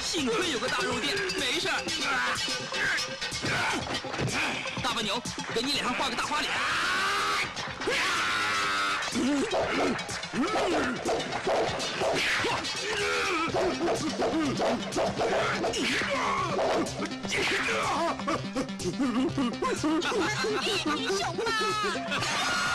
幸亏有个大肉店，没事儿。大笨牛，给你脸上画个大花脸。小猫。